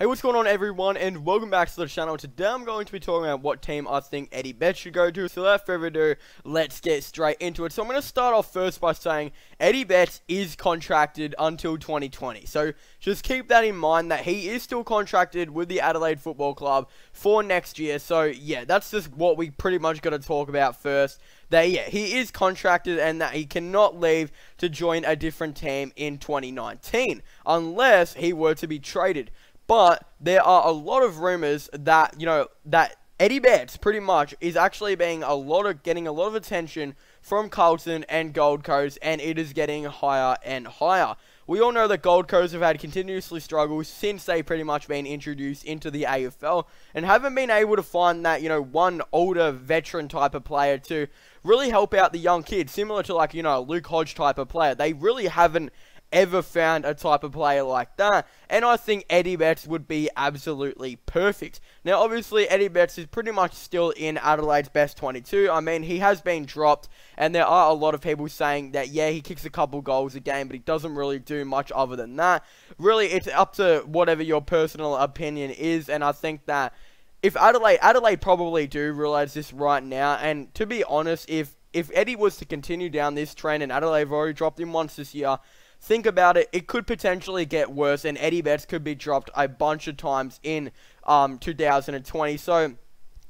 Hey, what's going on everyone, and welcome back to the channel. Today I'm going to be talking about what team I think Eddie Betts should go to, so without further ado, let's get straight into it. So I'm going to start off first by saying Eddie Betts is contracted until 2020, so just keep that in mind that he is still contracted with the Adelaide Football Club for next year. So yeah, that's just what we pretty much got to talk about first. That, yeah, he is contracted and that he cannot leave to join a different team in 2019 unless he were to be traded. But there are a lot of rumors that, you know, that Eddie Betts pretty much is actually being getting a lot of attention from Carlton and Gold Coast, and it is getting higher and higher. We all know that Gold Coast have had continuously struggles since they pretty much been introduced into the AFL and haven't been able to find that, you know, one older veteran type of player to really help out the young kids, similar to, like, you know, a Luke Hodge type of player. They really haven't ever found a type of player like that, and I think Eddie Betts would be absolutely perfect. Now obviously Eddie Betts is pretty much still in Adelaide's best 22. I mean, he has been dropped, and there are a lot of people saying that, yeah, he kicks a couple goals a game, but he doesn't really do much other than that. Really, it's up to whatever your personal opinion is, and I think that if Adelaide probably do realize this right now, and to be honest, if Eddie was to continue down this trend, and Adelaide have already dropped him once this year, think about it, it could potentially get worse, and Eddie Betts could be dropped a bunch of times in 2020. So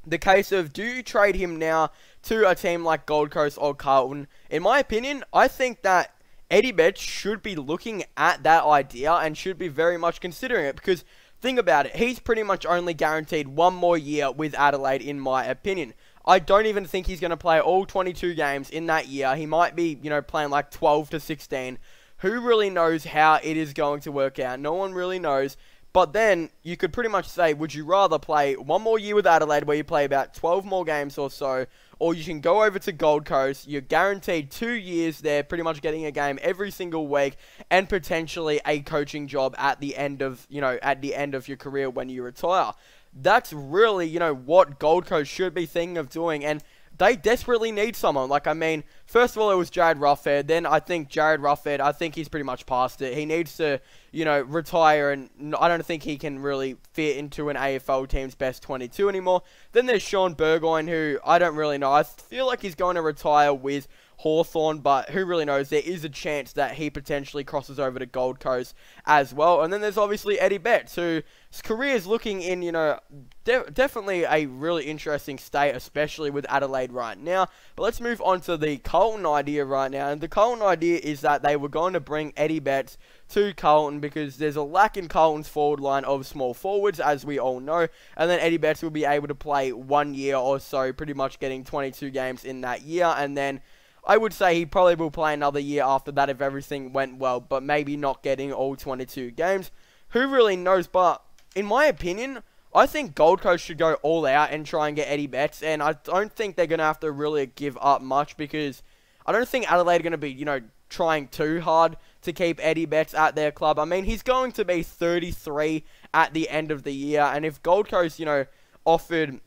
the case of, do you trade him now to a team like Gold Coast or Carlton? In my opinion, I think that Eddie Betts should be looking at that idea and should be very much considering it, because think about it, he's pretty much only guaranteed one more year with Adelaide, in my opinion. I don't even think he's going to play all 22 games in that year. He might be, you know, playing like 12 to 16. Who really knows how it is going to work out? No one really knows. But then you could pretty much say, would you rather play one more year with Adelaide where you play about 12 more games or so, or you can go over to Gold Coast, you're guaranteed 2 years there, pretty much getting a game every single week, and potentially a coaching job at the end of, you know, at the end of your career when you retire? That's really, you know, what Gold Coast should be thinking of doing, and they desperately need someone. Like, I mean, first of all, it was Jarrad Roughead. Then I think Jarrad Roughead, I think he's pretty much past it. He needs to, you know, retire, and I don't think he can really fit into an AFL team's best 22 anymore. Then there's Sean Burgoyne, who I don't really know. I feel like he's going to retire with Hawthorne, but who really knows? There is a chance that he potentially crosses over to Gold Coast as well. And then there's obviously Eddie Betts, whose career is looking in, you know, definitely a really interesting state, especially with Adelaide right now. But let's move on to the Carlton idea right now. And the Carlton idea is that they were going to bring Eddie Betts to Carlton because there's a lack in Carlton's forward line of small forwards, as we all know, and then Eddie Betts will be able to play 1 year or so, pretty much getting 22 games in that year, and then I would say he probably will play another year after that if everything went well, but maybe not getting all 22 games. Who really knows? But in my opinion, I think Gold Coast should go all out and try and get Eddie Betts, and I don't think they're going to have to really give up much, because I don't think Adelaide are going to be, you know, trying too hard to keep Eddie Betts at their club. I mean, he's going to be 33 at the end of the year, and if Gold Coast, you know, offered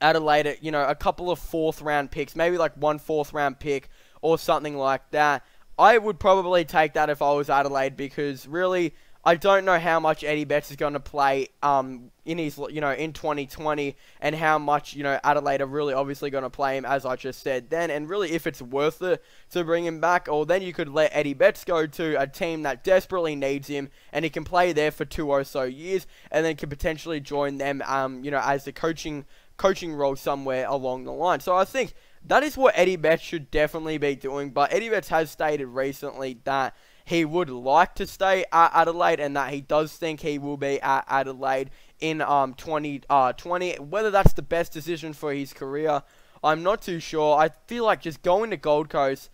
Adelaide, you know, a couple of fourth-round picks, maybe like one fourth-round pick or something like that, I would probably take that if I was Adelaide, because really, I don't know how much Eddie Betts is going to play in his, you know, in 2020, and how much, you know, Adelaide are really obviously going to play him, as I just said then, and really if it's worth it to bring him back, or then you could let Eddie Betts go to a team that desperately needs him, and he can play there for 2 or so years, and then can potentially join them, you know, as the coaching role somewhere along the line. So I think that is what Eddie Betts should definitely be doing, but Eddie Betts has stated recently that he would like to stay at Adelaide, and that he does think he will be at Adelaide in 2020. Whether that's the best decision for his career, I'm not too sure. I feel like just going to Gold Coast,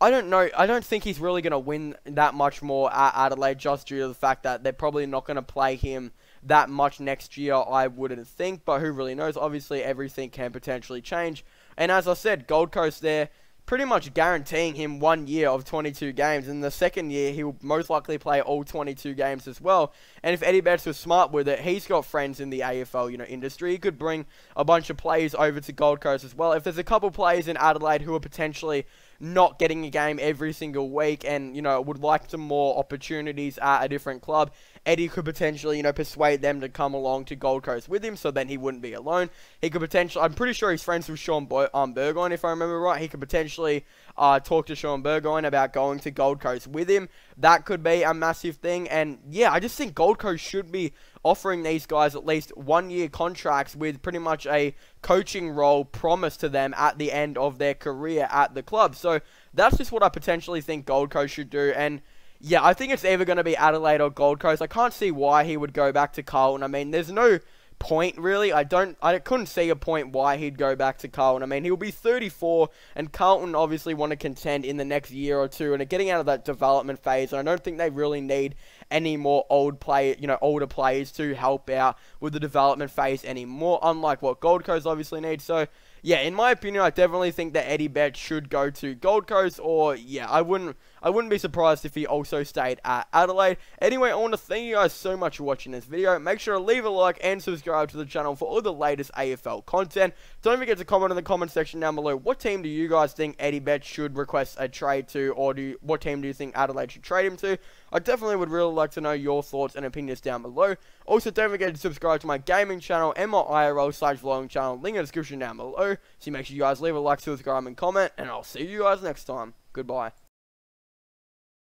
I don't know. I don't think he's really going to win that much more at Adelaide, just due to the fact that they're probably not going to play him that much next year, I wouldn't think, but who really knows? Obviously, everything can potentially change, and as I said, Gold Coast there pretty much guaranteeing him 1 year of 22 games, and the second year, he will most likely play all 22 games as well, and if Eddie Betts was smart with it, he's got friends in the AFL, you know, industry, he could bring a bunch of players over to Gold Coast as well. If there's a couple players in Adelaide who are potentially not getting a game every single week, and, you know, would like some more opportunities at a different club, Eddie could potentially, you know, persuade them to come along to Gold Coast with him, so then he wouldn't be alone. He could potentially, I'm pretty sure he's friends with Sean Burgoyne, if I remember right. He could potentially talk to Sean Burgoyne about going to Gold Coast with him. That could be a massive thing. And yeah, I just think Gold Coast should be offering these guys at least one-year contracts with pretty much a coaching role promised to them at the end of their career at the club. So that's just what I potentially think Gold Coast should do. And yeah, I think it's either going to be Adelaide or Gold Coast. I can't see why he would go back to Carlton. I mean, there's no point, really. I couldn't see a point why he'd go back to Carlton. I mean, he'll be 34, and Carlton obviously want to contend in the next year or two, and are getting out of that development phase, and I don't think they really need any more older players to help out with the development phase anymore, unlike what Gold Coast obviously needs. So yeah, in my opinion, I definitely think that Eddie Betts should go to Gold Coast, or yeah, I wouldn't be surprised if he also stayed at Adelaide. Anyway, I want to thank you guys so much for watching this video. Make sure to leave a like and subscribe to the channel for all the latest AFL content. Don't forget to comment in the comment section down below. What team do you guys think Eddie Betts should request a trade to, or what team do you think Adelaide should trade him to? I definitely would really like to know your thoughts and opinions down below. Also, don't forget to subscribe to my gaming channel and my IRL/vlogging channel. Link in the description down below. So make sure you guys leave a like, subscribe, and comment, and I'll see you guys next time. Goodbye.